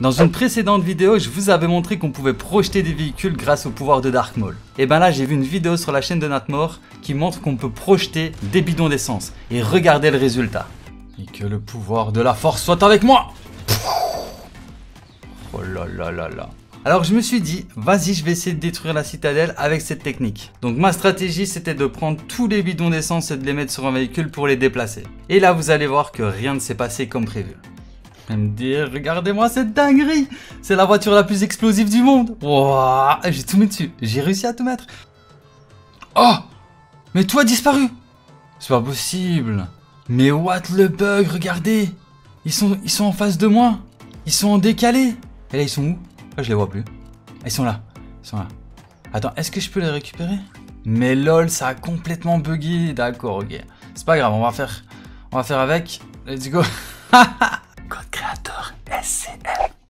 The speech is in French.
Dans une précédente vidéo, je vous avais montré qu'on pouvait projeter des véhicules grâce au pouvoir de Dark Maul. Et ben là, j'ai vu une vidéo sur la chaîne de Natmore qui montre qu'on peut projeter des bidons d'essence. Et regardez le résultat. Et que le pouvoir de la force soit avec moi! Oh là là là là. Alors je me suis dit, vas-y, je vais essayer de détruire la citadelle avec cette technique. Donc ma stratégie, c'était de prendre tous les bidons d'essence et de les mettre sur un véhicule pour les déplacer. Et là, vous allez voir que rien ne s'est passé comme prévu. Je vais me dire, regardez-moi cette dinguerie! C'est la voiture la plus explosive du monde! Wouah, j'ai tout mis dessus, j'ai réussi à tout mettre. Oh! Mais tout a disparu! C'est pas possible! Mais what le bug, regardez! Ils sont en face de moi! Ils sont en décalé! Et là, ils sont où? Là, je les vois plus. Ils sont là. Ils sont là. Attends, est-ce que je peux les récupérer? Mais lol, ça a complètement bugué. D'accord, ok. C'est pas grave, on va faire avec. Let's go.